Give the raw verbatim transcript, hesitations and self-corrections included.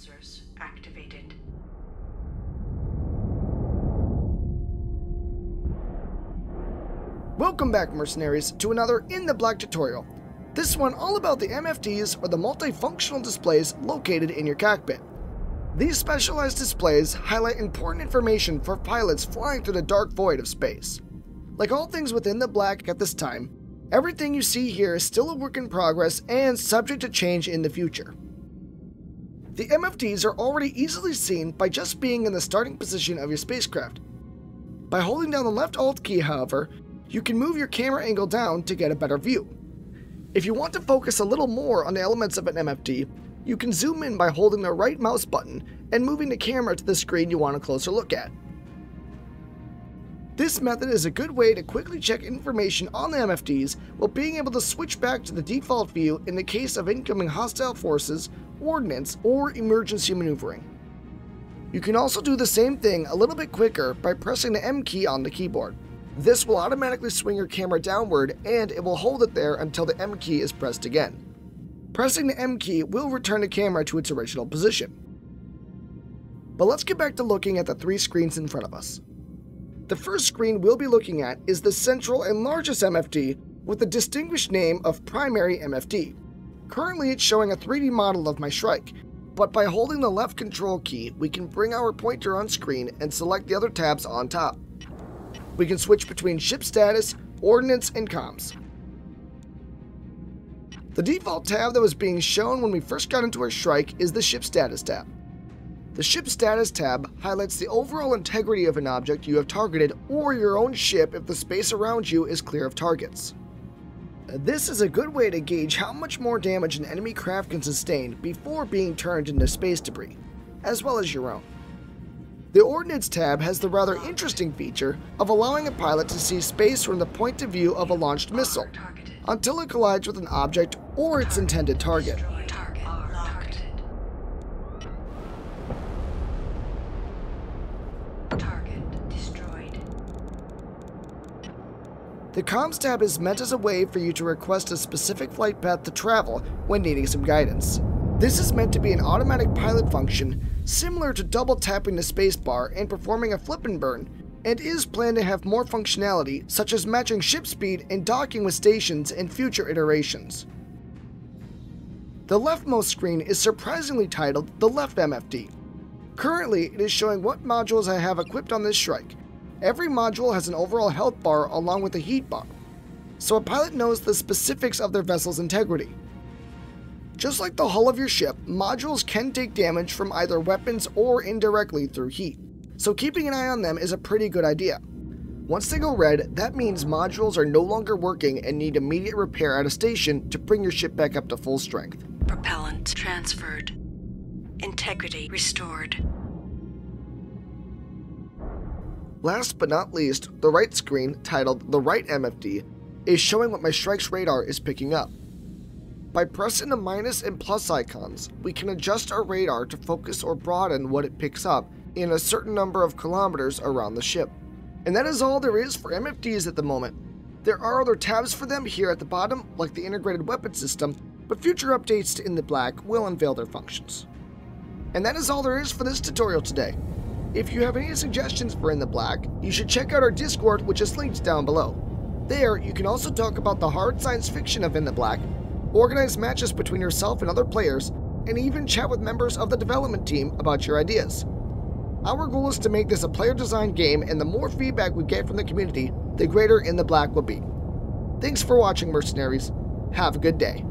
sensors activated. Welcome back, mercenaries, to another In the Black tutorial. This one all about the M F Ds, or the multifunctional displays located in your cockpit. These specialized displays highlight important information for pilots flying through the dark void of space. Like all things within the Black at this time, everything you see here is still a work in progress and subject to change in the future. The M F Ds are already easily seen by just being in the starting position of your spacecraft. By holding down the left Alt key, however, you can move your camera angle down to get a better view. If you want to focus a little more on the elements of an M F D, you can zoom in by holding the right mouse button and moving the camera to the screen you want a closer look at. This method is a good way to quickly check information on the M F Ds while being able to switch back to the default view in the case of incoming hostile forces, ordnance, or emergency maneuvering. You can also do the same thing a little bit quicker by pressing the M key on the keyboard. This will automatically swing your camera downward, and it will hold it there until the M key is pressed again. Pressing the M key will return the camera to its original position. But let's get back to looking at the three screens in front of us. The first screen we'll be looking at is the central and largest M F D with the distinguished name of Primary M F D. Currently it's showing a three D model of my Shrike, but by holding the left control key we can bring our pointer on screen and select the other tabs on top. We can switch between ship status, ordnance, and comms. The default tab that was being shown when we first got into our Shrike is the ship status tab. The ship status tab highlights the overall integrity of an object you have targeted or your own ship if the space around you is clear of targets. This is a good way to gauge how much more damage an enemy craft can sustain before being turned into space debris, as well as your own. The Ordnance tab has the rather interesting feature of allowing a pilot to see space from the point of view of a launched missile, until it collides with an object or its intended target. Target destroyed. The Comms tab is meant as a way for you to request a specific flight path to travel when needing some guidance. This is meant to be an automatic pilot function, similar to double tapping the spacebar and performing a flip and burn, and is planned to have more functionality such as matching ship speed and docking with stations in future iterations. The leftmost screen is surprisingly titled the Left M F D. Currently, it is showing what modules I have equipped on this Shrike. Every module has an overall health bar along with a heat bar, so a pilot knows the specifics of their vessel's integrity. Just like the hull of your ship, modules can take damage from either weapons or indirectly through heat, so keeping an eye on them is a pretty good idea. Once they go red, that means modules are no longer working and need immediate repair at a station to bring your ship back up to full strength. Propellant transferred. Integrity restored. Last but not least, the right screen, titled the Right M F D, is showing what my Shrike's radar is picking up. By pressing the minus and plus icons, we can adjust our radar to focus or broaden what it picks up in a certain number of kilometers around the ship. And that is all there is for M F Ds at the moment. There are other tabs for them here at the bottom, like the Integrated Weapon System, but future updates to In the Black will unveil their functions. And that is all there is for this tutorial today. If you have any suggestions for In the Black, you should check out our Discord, which is linked down below. There, you can also talk about the hard science fiction of In the Black, organize matches between yourself and other players, and even chat with members of the development team about your ideas. Our goal is to make this a player-designed game, and the more feedback we get from the community, the greater In the Black will be. Thanks for watching, mercenaries. Have a good day.